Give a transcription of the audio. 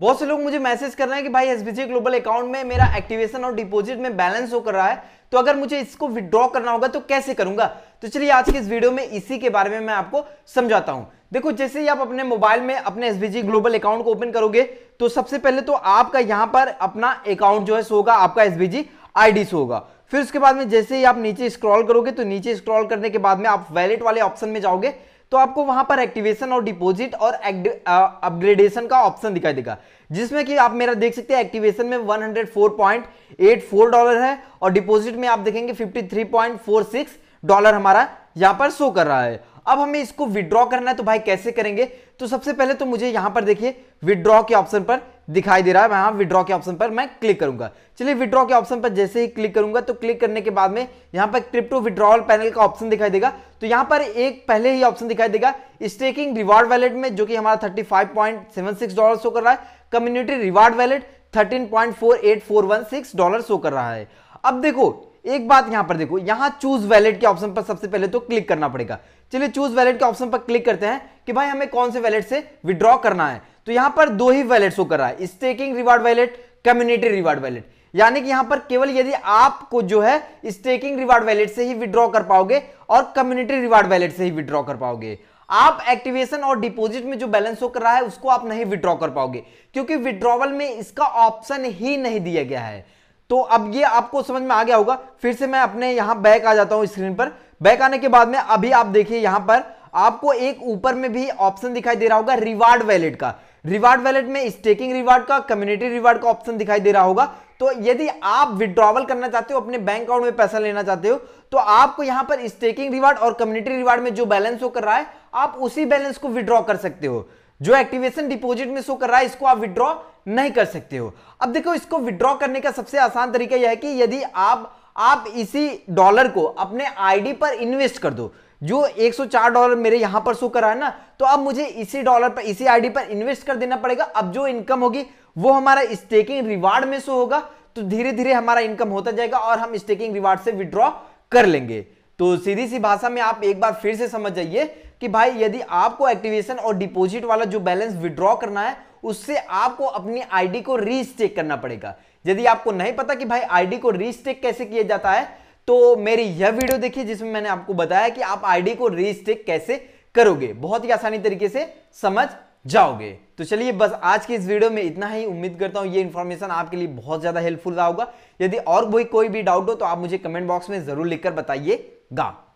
बहुत से लोग मुझे मैसेज कर रहे हैं कि भाई एसबीजी ग्लोबल अकाउंट में मेरा एक्टिवेशन और डिपॉजिट में बैलेंस शो कर रहा है, तो अगर मुझे इसको विड्रॉ करना होगा तो कैसे करूंगा। तो चलिए आज के इस वीडियो में इसी के बारे में मैं आपको समझाता हूं। देखो, जैसे ही आप अपने मोबाइल में अपने एसबीजी ग्लोबल अकाउंट को ओपन करोगे तो सबसे पहले तो आपका यहाँ पर अपना अकाउंट जो है शो होगा, आपका एसबीजी आईडी शो होगा। फिर उसके बाद में जैसे ही आप नीचे स्क्रॉल करोगे तो नीचे स्क्रॉल करने के बाद में आप वैलेट वाले ऑप्शन में जाओगे तो आपको वहां पर एक्टिवेशन और डिपॉजिट और अपग्रेडेशन का ऑप्शन दिखाई देगा, जिसमें कि आप मेरा देख सकते हैं एक्टिवेशन में $104.84 है और डिपॉजिट में आप देखेंगे $53.46 हमारा यहां पर शो कर रहा है। अब हमें इसको विड्रॉ करना है, तो भाई कैसे करेंगे। तो सबसे पहले तो मुझे यहां पर देखिए विड्रॉ के ऑप्शन पर दिखाई दे रहा है, वहां विड्रॉ के ऑप्शन पर मैं क्लिक करूंगा। चलिए विड्रॉ के ऑप्शन पर जैसे ही क्लिक करूंगा तो क्लिक करने के बाद में यहां पर क्रिप्टो विड्रॉल पैनल का ऑप्शन दिखाई देगा। तो यहां पर एक पहले ही ऑप्शन दिखाई देगा स्टेकिंग रिवार्ड वैलेट में, जो कि हमारा $35.76 शो कर रहा है। कम्युनिटी रिवार्ड वैलेट $13.48416 शो कर रहा है। अब देखो एक बात यहां पर, देखो यहां चूज वैलेट के ऑप्शन पर सबसे पहले तो क्लिक करना पड़ेगा। चलिए चूज वैलेट के ऑप्शन पर क्लिक करते हैं कि भाई हमें कौन से वैलेट से विड्रॉ करना है। तो यहां पर दो ही वैलेट शो कर रहा है, staking reward wallet, community reward wallet. यानी कि यहां पर केवल यदि आपको जो है स्टेकिंग रिवार्ड वैलेट से ही विड्रॉ कर पाओगे और कम्युनिटी रिवार्ड वैलेट से ही विड्रॉ कर पाओगे। आप एक्टिवेशन और डिपॉजिट में जो बैलेंस हो कर रहा है उसको आप नहीं विड्रॉ कर पाओगे, क्योंकि विड्रॉवल में इसका ऑप्शन ही नहीं दिया गया है। तो अब ये आपको समझ में आ गया होगा। फिर से मैं अपने यहाँ बैक आ जाता हूँ स्क्रीन पर। बैक आने के बाद में अभी आप देखिए यहाँ पर आपको एक ऊपर में भी ऑप्शन दिखाई दे रहा होगा रिवार्ड वैलेट का। रिवार्ड वैलेट में स्टेकिंग रिवार्ड का, कम्युनिटी रिवार्ड का ऑप्शन दिखाई दे रहा होगा। तो यदि आप विड्रॉवल करना चाहते हो, अपने बैंक अकाउंट में पैसा लेना चाहते हो, तो आपको यहाँ पर स्टेकिंग रिवार्ड और कम्युनिटी रिवार्ड में जो बैलेंस शो कर रहा है आप उसी बैलेंस को विड्रॉ कर सकते हो। जो एक्टिवेशन डिपॉजिट में शो कर रहा है इसको आप विड्रॉ नहीं कर सकते हो। अब देखो, इसको विड्रॉ करने का सबसे आसान तरीका यह है कि यदि आप इसी डॉलर को अपने आईडी पर इन्वेस्ट कर दो। जो $104 मेरे यहां पर शो कर रहा है ना, तो अब मुझे इसी डॉलर पर, इसी आईडी पर इन्वेस्ट कर देना पड़ेगा। अब जो इनकम होगी वो हमारा स्टेकिंग रिवार्ड में शो होगा। तो धीरे धीरे हमारा इनकम होता जाएगा और हम स्टेकिंग रिवार्ड से विड्रॉ कर लेंगे। तो सीधी सी भाषा में आप एक बार फिर से समझ जाइए कि भाई यदि आपको एक्टिवेशन और डिपॉजिट वाला जो बैलेंस विड्रॉ करना है उससे आपको अपनी आईडी को रीस्टेक करना पड़ेगा। यदि आपको नहीं पता कि भाई आईडी को रीस्टेक कैसे किया जाता है, तो मेरी यह वीडियो देखिए जिसमें मैंने आपको बताया कि आप आईडी को रीस्टेक कैसे करोगे। बहुत ही आसानी तरीके से समझ जाओगे। तो चलिए बस आज की इस वीडियो में इतना ही। उम्मीद करता हूं ये इन्फॉर्मेशन आपके लिए बहुत ज्यादा हेल्पफुल रहा होगा। यदि और कोई भी डाउट हो तो आप मुझे कमेंट बॉक्स में जरूर लिखकर बताइएगा।